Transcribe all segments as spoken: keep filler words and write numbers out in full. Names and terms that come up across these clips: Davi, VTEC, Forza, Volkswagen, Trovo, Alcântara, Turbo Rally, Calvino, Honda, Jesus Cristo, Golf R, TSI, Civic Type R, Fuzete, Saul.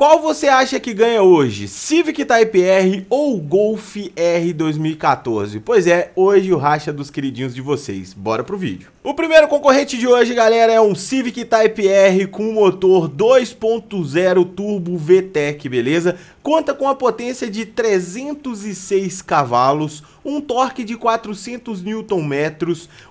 Qual você acha que ganha hoje, Civic Type R ou Golf R dois mil e quatorze? Pois é, hoje o racha dos queridinhos de vocês, bora pro vídeo. O primeiro concorrente de hoje, galera, é um Civic Type R com motor dois ponto zero Turbo V T E C, beleza? Conta com a potência de trezentos e seis cavalos, um torque de quatrocentos Nm,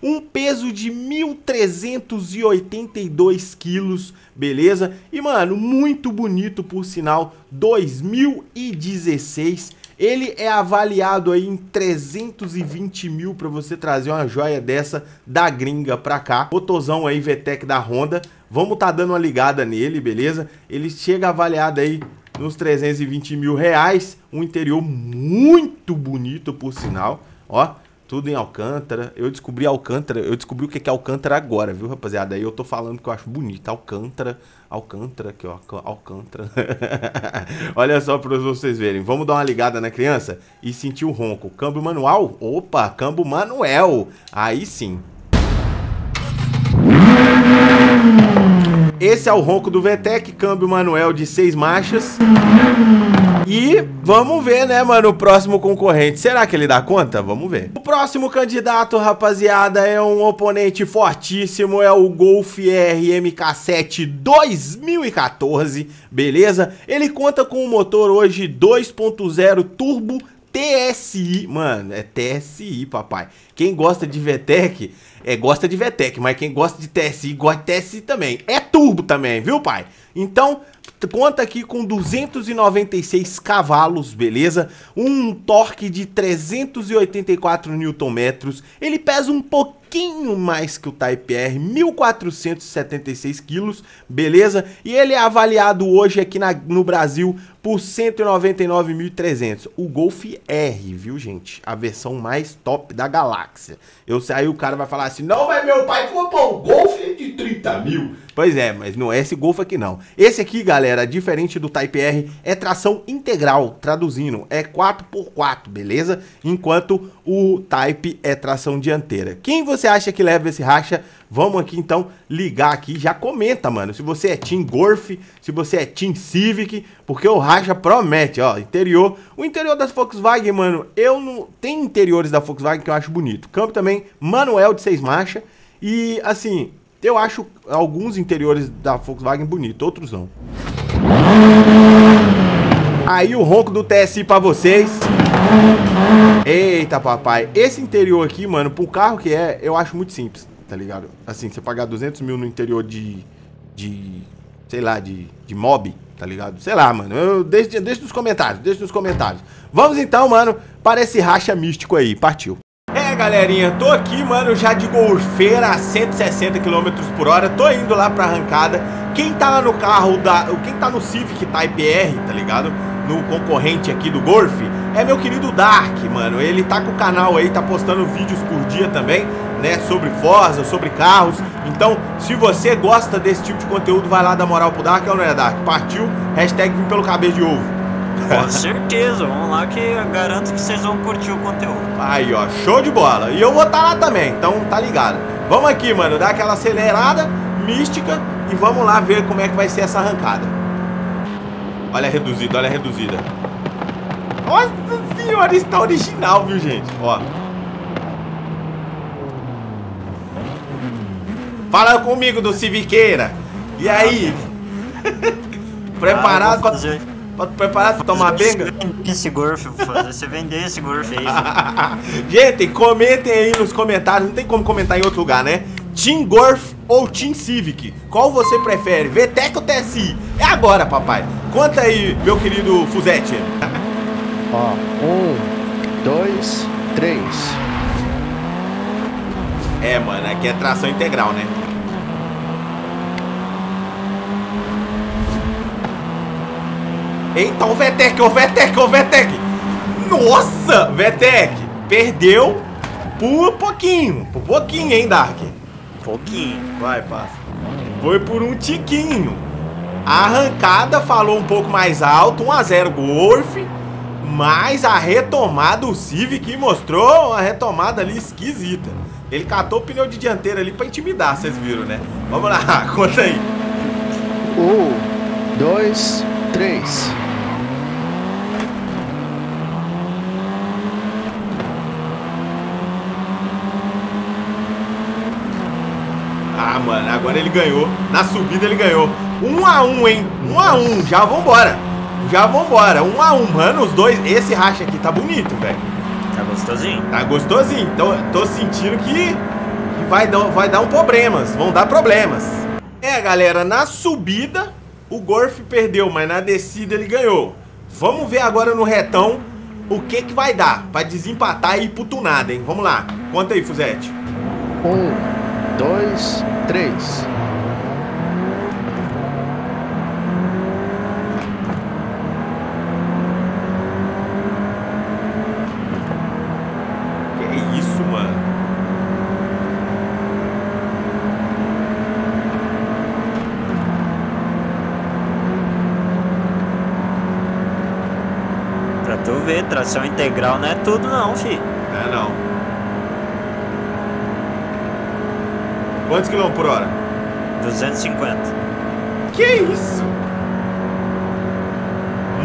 um peso de mil trezentos e oitenta e dois quilos, beleza? E, mano, muito bonito por sinal, dois mil e dezesseis. Ele é avaliado aí em trezentos e vinte mil para você trazer uma joia dessa da gringa pra cá. Motorzão aí V T E C da Honda. Vamos tá dando uma ligada nele, beleza? Ele chega avaliado aí nos trezentos e vinte mil reais. Um interior muito bonito por sinal, ó. Tudo em Alcântara. Eu descobri Alcântara. Eu descobri o que é Alcântara agora, viu, rapaziada? Aí eu tô falando que eu acho bonito. Alcântara. Alcântara. Aqui, ó. Alcântara. Olha só para vocês verem. Vamos dar uma ligada na criança e sentir o ronco. Câmbio manual? Opa, câmbio manual. Aí sim. Esse é o ronco do V T E C. Câmbio manual de seis marchas. E vamos ver, né, mano, o próximo concorrente. Será que ele dá conta? Vamos ver. O próximo candidato, rapaziada, é um oponente fortíssimo. É o Golf R M K sete dois mil e quatorze, beleza? Ele conta com um motor hoje dois ponto zero turbo T S I. Mano, é T S I, papai. Quem gosta de V T E C, é, gosta de V T E C. Mas quem gosta de T S I, gosta de T S I também. É turbo também, viu, pai? Então... conta aqui com duzentos e noventa e seis cavalos, beleza? Um torque de trezentos e oitenta e quatro Nm. Ele pesa um pouquinho mais que o Type R, mil quatrocentos e setenta e seis quilos, beleza? E ele é avaliado hoje aqui na, no Brasil por cento e noventa e nove mil e trezentos. O Golf R, viu, gente? A versão mais top da galáxia. Eu, aí o cara vai falar assim, não, mas meu pai comprou um Golf de trinta mil. Pois é, mas não é esse Golf aqui não. Esse aqui, galera, diferente do Type R, é tração integral, traduzindo, é quatro por quatro, beleza? Enquanto o Type é tração dianteira. Quem você acha que leva esse racha? Vamos aqui então ligar aqui, já comenta, mano, se você é Team Golf, se você é Team Civic, porque o racha promete, ó, interior. O interior das Volkswagen, mano, eu não... tem interiores da Volkswagen que eu acho bonito. Câmbio também, manual de seis marchas e, assim... eu acho alguns interiores da Volkswagen bonito, outros não. Aí o ronco do T S I pra vocês. Eita, papai. Esse interior aqui, mano, pro carro que é, eu acho muito simples, tá ligado? Assim, você pagar duzentos mil no interior de... de... sei lá, de... de mob, tá ligado? Sei lá, mano. Eu, deixa, deixa nos comentários, deixa nos comentários. Vamos então, mano, para esse racha místico aí. Partiu. Galerinha, tô aqui, mano, já de golfeira a cento e sessenta km por hora, tô indo lá pra arrancada. Quem tá lá no carro, da, quem tá no Civic Type R, tá ligado? No concorrente aqui do Golf, é meu querido Dark, mano. Ele tá com o canal aí, tá postando vídeos por dia também, né, sobre Forza, sobre carros. Então, se você gosta desse tipo de conteúdo, vai lá dar moral pro Dark, ou não é, Dark? Partiu, hashtag vim pelo cabelo de ovo. Com certeza, vamos lá que eu garanto que vocês vão curtir o conteúdo. Aí, ó, show de bola. E eu vou estar lá também, então tá ligado. Vamos aqui, mano, dar aquela acelerada mística e vamos lá ver como é que vai ser essa arrancada. Olha a reduzida, olha a reduzida. Nossa senhora, está original, viu, gente? Ó. Fala comigo do Civiqueira. E aí? Preparado pra... preparado pra tomar benga? Esse Golf, vou fazer você vender esse Golf aí. Gente, comentem aí nos comentários. Não tem como comentar em outro lugar, né? Team Golf ou Team Civic? Qual você prefere? V T E C ou T S I? É agora, papai. Conta aí, meu querido Fuzete. Ó, um, dois, três. É, mano, aqui é tração integral, né? Eita, o V T E C, o V T E C, o V T E C. Nossa, V T E C. Perdeu por pouquinho. Por pouquinho, hein, Dark? Pouquinho. Vai, passa. Foi por um tiquinho. A arrancada falou um pouco mais alto, um a zero Golf. Mas a retomada, o Civic mostrou uma retomada ali esquisita. Ele catou o pneu de dianteira ali pra intimidar, vocês viram, né? Vamos lá, conta aí. Um, dois... três. Ah, mano, agora ele ganhou. Na subida ele ganhou. Um a um, hein? Um a um. Já vambora. Já vambora. Um a um, mano. Os dois. Esse racha aqui tá bonito, velho. Tá gostosinho. Tá gostosinho. Tô, tô sentindo que, que vai, dar, vai dar um problemas. Vão dar problemas. É, galera, na subida o Golf perdeu, mas na descida ele ganhou. Vamos ver agora no retão o que que vai dar pra desempatar e ir pro tunado, hein? Vamos lá. Conta aí, Fuzete. Um, dois, três. Tu vê, tração integral não é tudo não, fi. É não. Quantos quilômetros por hora? duzentos e cinquenta. Que isso?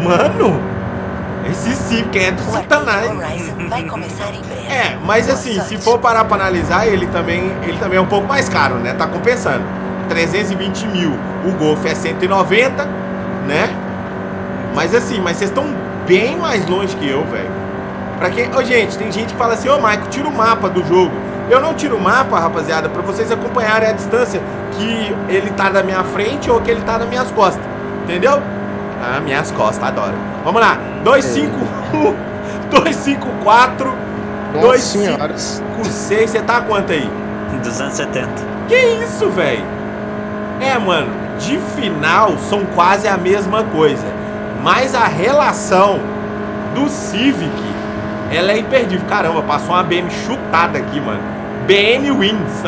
Mano, esse Civic é do satanás. Vai começar em breve. É, mas assim, se for parar pra analisar, ele também, ele também é um pouco mais caro, né? Tá compensando. trezentos e vinte mil. O Golf é cento e noventa, né? Mas assim, mas vocês estão bem mais longe que eu, velho. Pra quem... Ô, gente, tem gente que fala assim, ô, Maico, tira o mapa do jogo. Eu não tiro o mapa, rapaziada, pra vocês acompanharem a distância que ele tá da minha frente ou que ele tá nas minhas costas. Entendeu? Ah, minhas costas, adoro. Vamos lá. dois cinco um, dois cinco quatro, dois cinco seis. Você tá a quanto aí? duzentos e setenta. Que isso, velho? É, mano, de final são quase a mesma coisa. Mas a relação do Civic, ela é imperdível. Caramba, passou uma B M chutada aqui, mano. B M wins.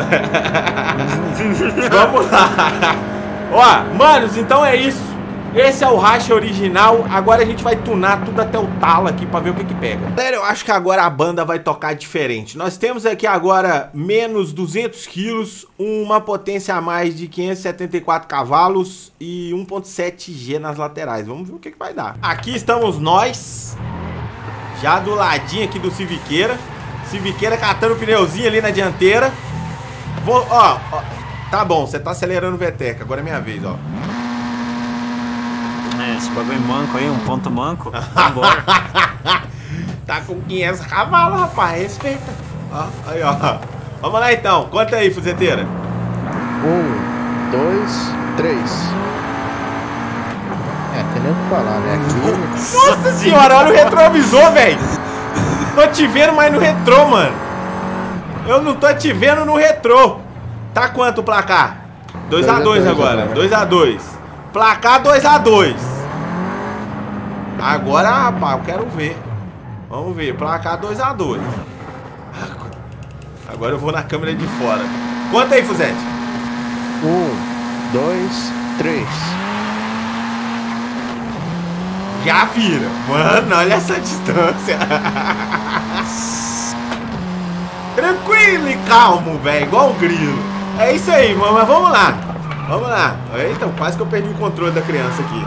Vamos lá. Ó, manos, então é isso. Esse é o racha original. Agora a gente vai tunar tudo até o talo aqui pra ver o que que pega. Galera, eu acho que agora a banda vai tocar diferente. Nós temos aqui agora menos duzentos quilos, uma potência a mais de quinhentos e setenta e quatro cavalos e um ponto sete G nas laterais. Vamos ver o que que vai dar. Aqui estamos nós, já do ladinho aqui do Civiqueira. Civiqueira catando o pneuzinho ali na dianteira. Vou, ó, ó. Tá bom, você tá acelerando o V TEC. Agora é minha vez, ó. É, esse bagulho manco aí, um ponto manco. Vambora. Tá com quinhentos cavalos, rapaz. Respeita. Ó, aí, ó. Vamos lá então. Conta aí, fuzeteira. Um, dois, três. É, tem nem o que falar, né? Aqui... Nossa senhora, olha o retrovisor, velho. Tô te vendo, mas no retrô, mano. Eu não tô te vendo no retrô. Tá quanto o placar? dois a dois agora. dois a dois. Placar dois a dois. Agora, rapaz, eu quero ver. Vamos ver, placar dois a dois. Agora eu vou na câmera de fora. Conta aí, Fuzete. Um, dois, três. Já vira. Mano, olha essa distância. Tranquilo e calmo, velho. Igual o grilo. É isso aí, mas vamos lá. Vamos lá. Eita, quase que eu perdi o controle da criança aqui.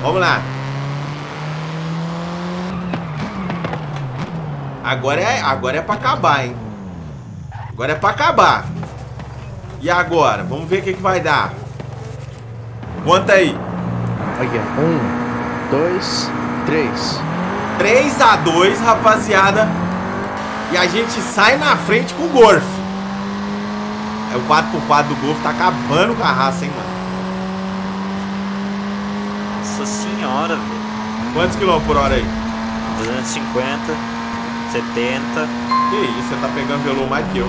Vamos lá. Agora é, agora é pra acabar, hein? Agora é pra acabar. E agora? Vamos ver o que que vai dar. Conta aí. Um, dois, três. três a dois, rapaziada. E a gente sai na frente com o Golf. É o quatro por quatro do Golf, tá acabando com a raça, hein, mano? Nossa senhora, velho. Quantos quilômetros por hora aí? duzentos e cinquenta, setenta. Que isso, você tá pegando violão mais que eu.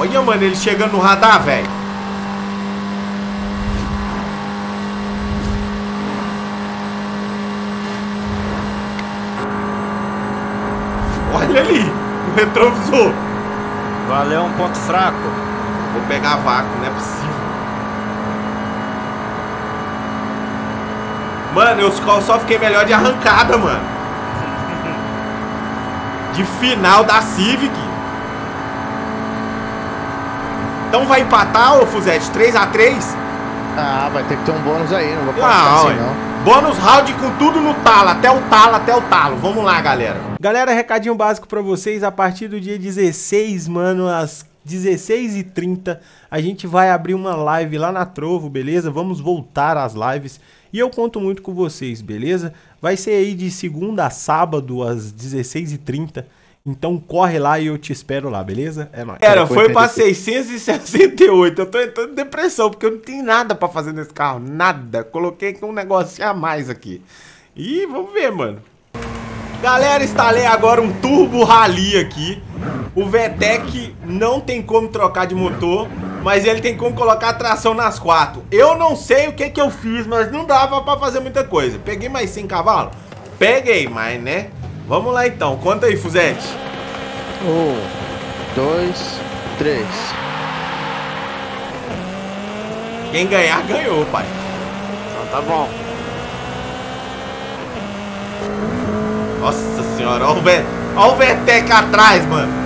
Olha, mano, ele chegando no radar, velho. Olha ali. Retrovisor. Valeu, um ponto fraco. Vou pegar vácuo, não é possível. Mano, eu só fiquei melhor de arrancada, mano. De final da Civic. Então vai empatar, ô Fuzete, três a três? Ah, vai ter que ter um bônus aí, não vou passar ah, assim ué. não. Bônus round com tudo no talo, até o talo, até o talo. Vamos lá, galera. Galera, recadinho básico pra vocês. A partir do dia dezesseis, mano, às dezesseis e trinta, a gente vai abrir uma live lá na Trovo, beleza? Vamos voltar às lives. E eu conto muito com vocês, beleza? Vai ser aí de segunda a sábado, às dezesseis e trinta. Então corre lá e eu te espero lá, beleza? É nóis. Era, foi pra seiscentos e sessenta e oito. Eu tô entrando em depressão, porque eu não tenho nada pra fazer nesse carro. Nada. Coloquei aqui um negocinho a mais aqui. E vamos ver, mano. Galera, instalei agora um Turbo Rally aqui. O V TEC não tem como trocar de motor, mas ele tem como colocar tração nas quatro. Eu não sei o que que eu fiz, mas não dava pra fazer muita coisa. Peguei mais cem cavalos? Peguei mais, né? Vamos lá então, conta aí, Fuzete. Um, dois, três. Quem ganhar, ganhou, pai. Então tá bom. Nossa senhora, olha o, v... olha o V TEC atrás, mano.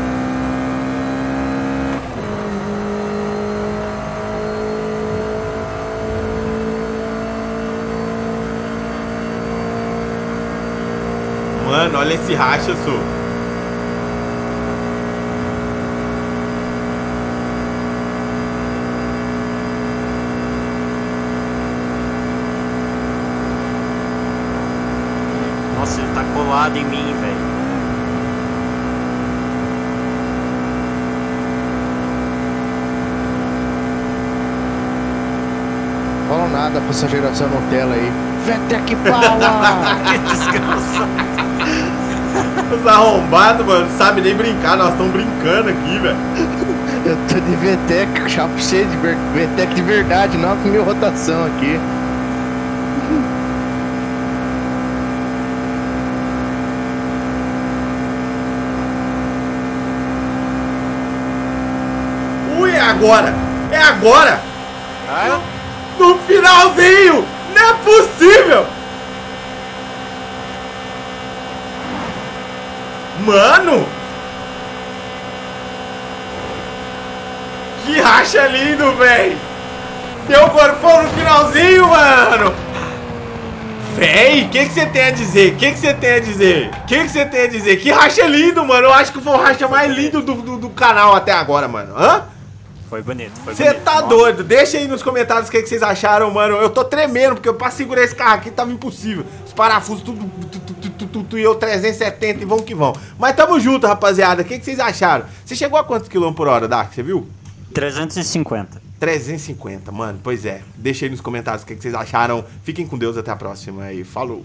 Mano, olha esse racha, só. Nossa, ele tá colado em mim, velho. Fala nada pra essa geração Nutella aí. V TEC Power! Que desgraça! Os arrombados, mano, não sabe nem brincar, nós estamos brincando aqui, velho. Eu tô de V TEC, chapo cheio de V TEC de verdade, não com minha rotação aqui. Ui, é agora! É agora! Ah? No, no finalzinho! Não é possível! Mano! Que racha lindo, velho! Deu corpão no finalzinho, mano! Véi, o que que você tem a dizer? O que que você tem a dizer? O que que você tem a dizer? Que racha lindo, mano! Eu acho que foi o racha mais lindo do, do, do canal até agora, mano. Hã? Foi bonito, foi bonito. Você tá doido? Deixa aí nos comentários o que que vocês acharam, mano. Eu tô tremendo, porque pra segurar esse carro aqui tava impossível. Os parafusos, tudo... e eu trezentos e setenta e vão que vão. Mas tamo junto, rapaziada. O que que vocês acharam? Você chegou a quantos quilômetros por hora, Dark? Você viu? trezentos e cinquenta. trezentos e cinquenta, mano. Pois é. Deixa aí nos comentários o que que vocês acharam. Fiquem com Deus. Até a próxima. E falou.